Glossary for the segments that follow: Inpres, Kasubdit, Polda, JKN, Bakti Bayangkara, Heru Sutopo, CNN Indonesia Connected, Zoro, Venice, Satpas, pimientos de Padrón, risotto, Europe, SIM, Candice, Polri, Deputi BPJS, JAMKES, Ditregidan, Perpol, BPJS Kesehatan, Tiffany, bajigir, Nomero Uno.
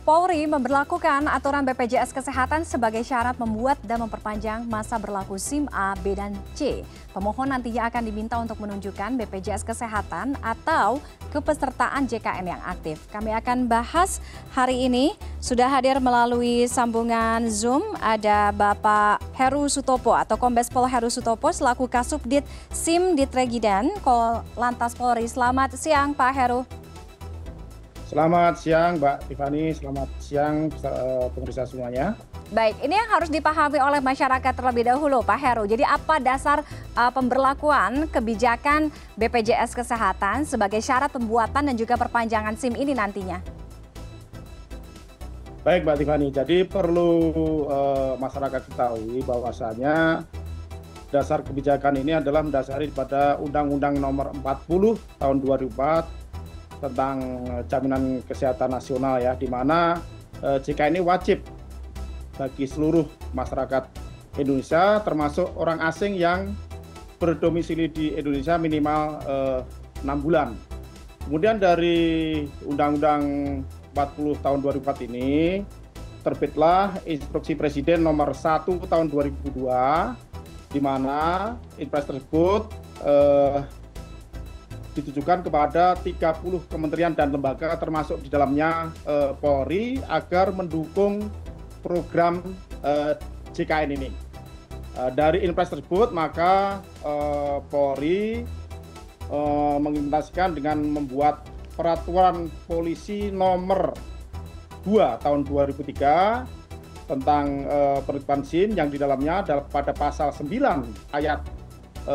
Polri memberlakukan aturan BPJS Kesehatan sebagai syarat membuat dan memperpanjang masa berlaku SIM A, B, dan C. Pemohon nantinya akan diminta untuk menunjukkan BPJS Kesehatan atau kepesertaan JKN yang aktif. Kami akan bahas hari ini, sudah hadir melalui sambungan Zoom, ada Bapak Heru Sutopo atau Kombes Pol Heru Sutopo selaku Kasubdit SIM Ditregidan, Lantas Polri. Selamat siang Pak Heru. Selamat siang Mbak Tiffany, selamat siang pemirsa semuanya. Baik, ini yang harus dipahami oleh masyarakat terlebih dahulu Pak Heru. Jadi apa dasar pemberlakuan kebijakan BPJS Kesehatan sebagai syarat pembuatan dan juga perpanjangan SIM ini nantinya? Baik Mbak Tiffany, jadi perlu masyarakat ketahui bahwasanya dasar kebijakan ini adalah mendasari pada Undang-Undang Nomor 40 Tahun 2004 tentang jaminan kesehatan nasional, ya, di mana JKN ini wajib bagi seluruh masyarakat Indonesia termasuk orang asing yang berdomisili di Indonesia minimal 6 bulan. Kemudian dari Undang-Undang 40 tahun 2004 ini terbitlah Instruksi Presiden Nomor 1 tahun 2002 di mana inpres tersebut ditujukan kepada 30 kementerian dan lembaga termasuk di dalamnya Polri agar mendukung program JKN ini. Dari inpres tersebut maka Polri mengimplementasikan dengan membuat peraturan polisi nomor 2 tahun 2003 tentang penerbitan SIM yang di dalamnya pada pasal 9 ayat 1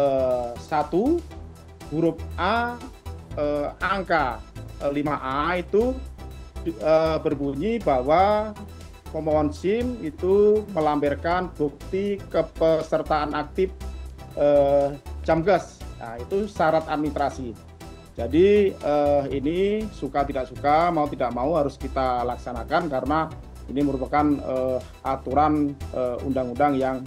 huruf A angka 5A itu berbunyi bahwa pemohon SIM itu melampirkan bukti kepesertaan aktif JAMKES. Nah, itu syarat administrasi. Jadi ini suka tidak suka, mau tidak mau harus kita laksanakan karena ini merupakan aturan undang-undang yang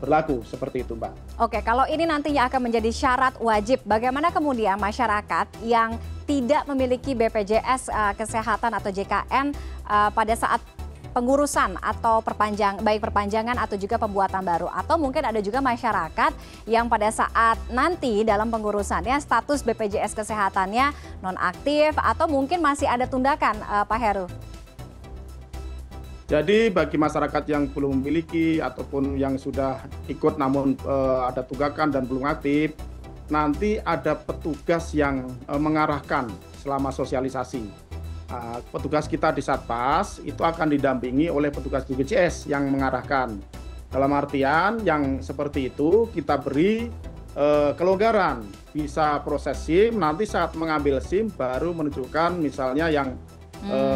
berlaku seperti itu Mbak. Oke, kalau ini nantinya akan menjadi syarat wajib, bagaimana kemudian masyarakat yang tidak memiliki BPJS Kesehatan atau JKN pada saat pengurusan atau perpanjangan atau juga pembuatan baru, atau mungkin ada juga masyarakat yang pada saat nanti dalam pengurusannya status BPJS Kesehatannya nonaktif atau mungkin masih ada tundakan, Pak Heru? Jadi bagi masyarakat yang belum memiliki ataupun yang sudah ikut namun ada tunggakan dan belum aktif, nanti ada petugas yang mengarahkan selama sosialisasi. Petugas kita di Satpas itu akan didampingi oleh petugas BPJS yang mengarahkan. Dalam artian yang seperti itu kita beri kelonggaran, bisa proses SIM, nanti saat mengambil SIM baru menunjukkan misalnya yang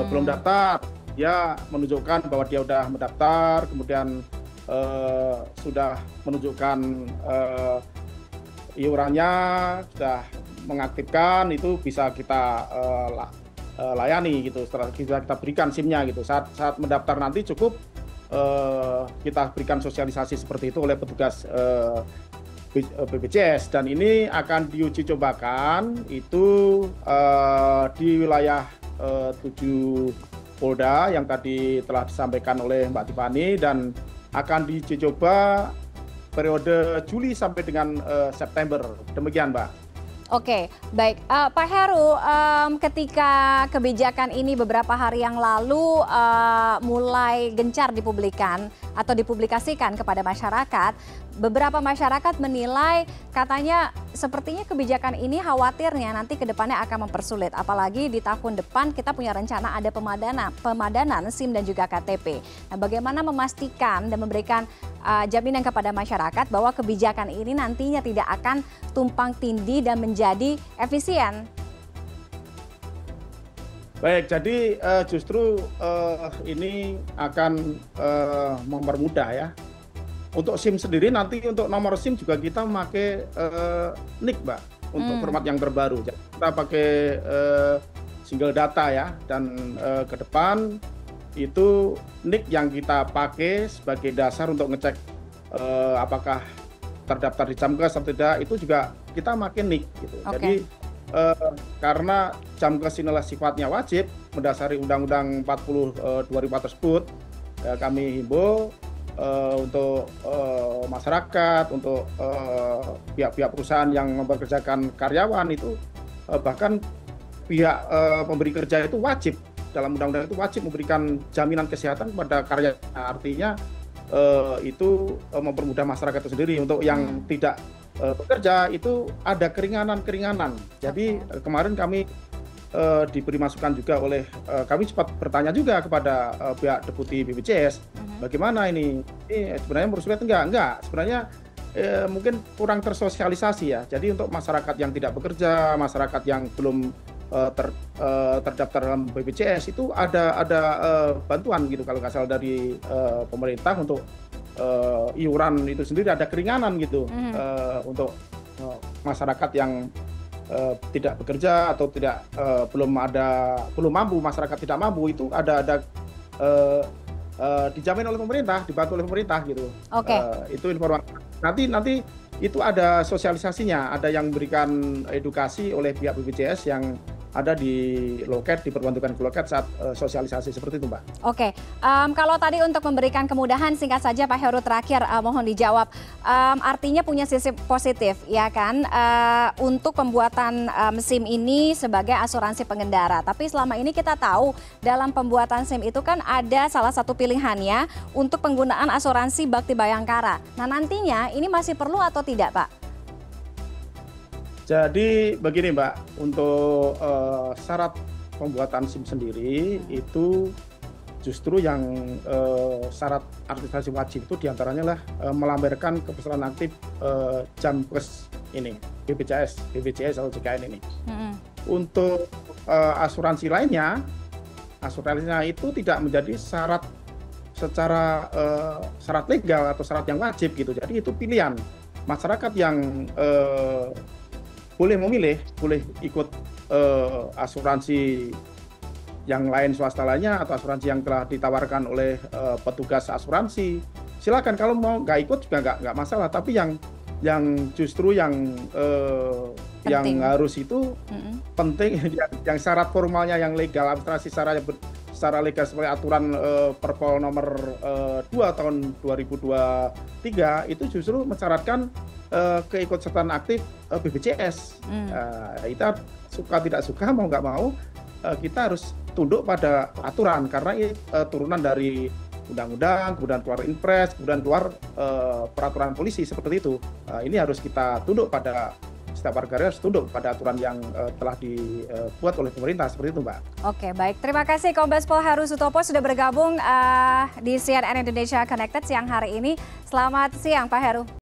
belum daftar. Dia menunjukkan bahwa dia sudah mendaftar, kemudian sudah menunjukkan iurannya, sudah mengaktifkan, itu bisa kita layani gitu, kita berikan SIM-nya gitu. Saat mendaftar nanti cukup kita berikan sosialisasi seperti itu oleh petugas BPJS, dan ini akan diuji cobakan itu di wilayah 7 Polda yang tadi telah disampaikan oleh Mbak Tiffany, dan akan dicoba periode Juli sampai dengan September. Demikian Mbak. Oke, baik. Pak Heru, ketika kebijakan ini beberapa hari yang lalu mulai gencar dipublikasikan kepada masyarakat, beberapa masyarakat menilai katanya sepertinya kebijakan ini khawatirnya nanti ke depannya akan mempersulit. Apalagi di tahun depan kita punya rencana ada pemadanan SIM dan juga KTP. Nah, bagaimana memastikan dan memberikan jaminan kepada masyarakat bahwa kebijakan ini nantinya tidak akan tumpang tindih dan menjadi efisien? Baik, jadi justru ini akan mempermudah ya. Untuk SIM sendiri nanti untuk nomor SIM juga kita pakai NIK, Mbak, untuk format yang terbaru. Jadi kita pakai single data ya, dan ke depan itu NIK yang kita pakai sebagai dasar untuk ngecek apakah terdaftar di JAMKES atau tidak, itu juga kita pakai NIK gitu. Okay. Jadi karena JAMKES inilah sifatnya wajib mendasari Undang-Undang 40 2004 tersebut. Kami himbau untuk masyarakat, untuk pihak-pihak perusahaan yang memperkerjakan karyawan itu, bahkan pihak pemberi kerja itu wajib dalam undang-undang itu wajib memberikan jaminan kesehatan kepada karyawan. Artinya itu mempermudah masyarakat itu sendiri. Untuk yang tidak bekerja itu ada keringanan-keringanan. Jadi kemarin kami diberi masukan juga oleh kami sempat bertanya juga kepada pihak Deputi BPJS, bagaimana ini sebenarnya merusulit enggak sebenarnya mungkin kurang tersosialisasi ya. Jadi untuk masyarakat yang tidak bekerja, masyarakat yang belum terdaftar dalam BPJS itu ada bantuan gitu kalau nggak salah dari pemerintah untuk iuran itu sendiri, ada keringanan gitu untuk masyarakat yang tidak bekerja atau tidak belum mampu, masyarakat tidak mampu itu ada dijamin oleh pemerintah, dibantu oleh pemerintah gitu. Oke. Itu informasi. Nanti itu ada sosialisasinya, ada yang memberikan edukasi oleh pihak BPJS yang ada di loket, diperbantukan ke loket saat sosialisasi seperti itu, Mbak. Oke, kalau tadi untuk memberikan kemudahan, singkat saja Pak Heru terakhir mohon dijawab. Artinya punya sisi positif, ya kan? Untuk pembuatan SIM ini sebagai asuransi pengendara. Tapi selama ini kita tahu dalam pembuatan SIM itu kan ada salah satu pilihannya untuk penggunaan asuransi Bakti Bayangkara. Nah nantinya ini masih perlu atau tidak, Pak? Jadi begini Mbak, untuk syarat pembuatan SIM sendiri itu justru yang syarat administrasi wajib itu diantaranya lah melampirkan kepesertaan aktif JAMKES ini, BPJS atau JKN ini. Untuk asuransi lainnya, asuransinya itu tidak menjadi syarat secara syarat legal atau syarat yang wajib gitu. Jadi itu pilihan masyarakat yang boleh memilih, boleh ikut asuransi yang lain swasta lainnya atau asuransi yang telah ditawarkan oleh petugas asuransi. Silakan, kalau mau nggak ikut juga nggak masalah. Tapi yang harus itu penting, yang syarat formalnya yang legal, administrasi secara legal seperti aturan Perpol nomor 2 tahun 2023 itu justru mensyaratkan keikutsertaan aktif BPJS. Kita suka tidak suka, mau nggak mau kita harus tunduk pada aturan karena ini turunan dari undang-undang, kemudian keluar inpres, kemudian keluar peraturan polisi seperti itu. Ini harus kita tunduk pada, setiap warga harus tunduk pada aturan yang telah dibuat oleh pemerintah seperti itu, Mbak. Oke, baik. Terima kasih Kombes Pol Heru Sutopo sudah bergabung di CNN Indonesia Connected siang hari ini. Selamat siang Pak Heru.